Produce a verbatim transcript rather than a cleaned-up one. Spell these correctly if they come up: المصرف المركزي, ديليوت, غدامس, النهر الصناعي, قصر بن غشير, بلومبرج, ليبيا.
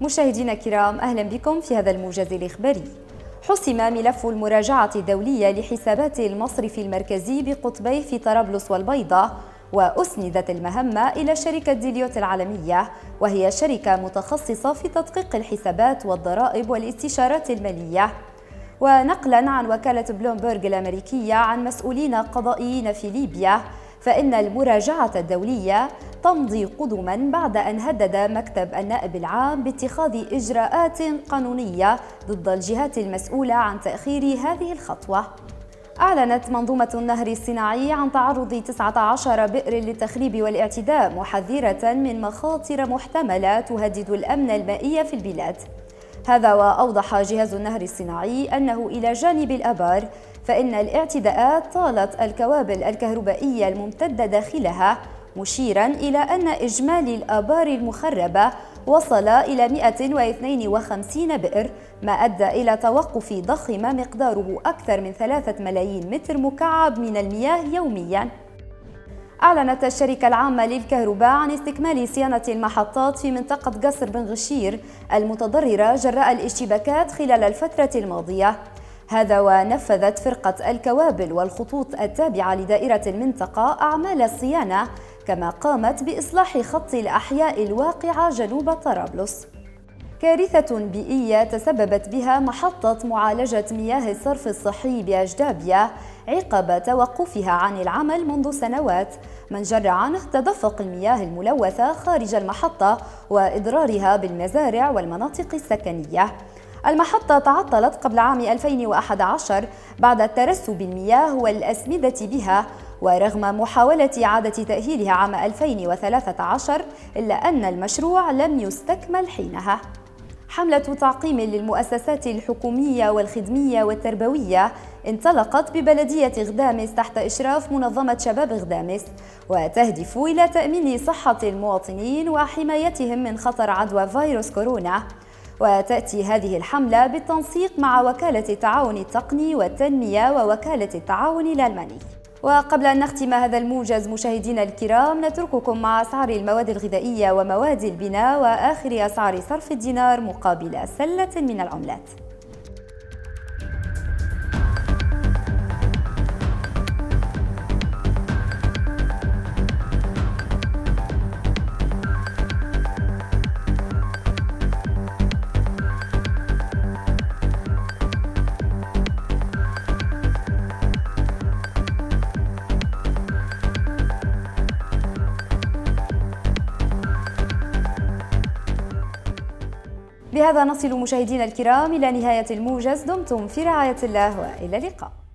مشاهدينا الكرام، أهلا بكم في هذا الموجز الإخباري. حسم ملف المراجعة الدولية لحسابات المصرف المركزي بقطبيه في طرابلس والبيضة، وأسندت المهمة إلى شركة ديليوت العالمية، وهي شركة متخصصة في تدقيق الحسابات والضرائب والاستشارات المالية. ونقلا عن وكالة بلومبرج الأمريكية عن مسؤولين قضائيين في ليبيا، فإن المراجعة الدولية تمضي قدما بعد أن هدد مكتب النائب العام باتخاذ إجراءات قانونية ضد الجهات المسؤولة عن تأخير هذه الخطوة. أعلنت منظومة النهر الصناعي عن تعرض تسعة عشر بئر للتخريب والاعتداء، محذرة من مخاطر محتملة تهدد الأمن المائي في البلاد. هذا وأوضح جهاز النهر الصناعي أنه إلى جانب الآبار، فإن الاعتداءات طالت الكوابل الكهربائية الممتدة داخلها، مشيرا إلى أن إجمالي الآبار المخربة وصل إلى مئة واثنين وخمسين بئر، ما أدى إلى توقف ضخم مقداره أكثر من ثلاثة ملايين متر مكعب من المياه يوميا. أعلنت الشركة العامة للكهرباء عن استكمال صيانة المحطات في منطقة قصر بن غشير المتضررة جراء الاشتباكات خلال الفترة الماضية. هذا ونفذت فرقة الكوابل والخطوط التابعة لدائرة المنطقة أعمال الصيانة، كما قامت بإصلاح خط الأحياء الواقعة جنوب طرابلس. كارثة بيئية تسببت بها محطة معالجة مياه الصرف الصحي بأجدابيا عقب توقفها عن العمل منذ سنوات، من جر عنه تدفق المياه الملوثة خارج المحطة وإضرارها بالمزارع والمناطق السكنية. المحطة تعطلت قبل عام ألفين وأحد عشر بعد الترسب بالمياه والأسمدة بها، ورغم محاولة إعادة تأهيلها عام ألفين وثلاثة عشر إلا أن المشروع لم يستكمل حينها. حملة تعقيم للمؤسسات الحكومية والخدمية والتربوية انطلقت ببلدية غدامس تحت إشراف منظمة شباب غدامس، وتهدف إلى تأمين صحة المواطنين وحمايتهم من خطر عدوى فيروس كورونا. وتأتي هذه الحملة بالتنسيق مع وكالة التعاون التقني والتنمية ووكالة التعاون الألماني. وقبل أن نختم هذا الموجز مشاهدينا الكرام، نترككم مع أسعار المواد الغذائية ومواد البناء وآخر أسعار صرف الدينار مقابل سلة من العملات. بهذا نصل مشاهدينا الكرام إلى نهاية الموجز، دمتم في رعاية الله وإلى اللقاء.